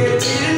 Get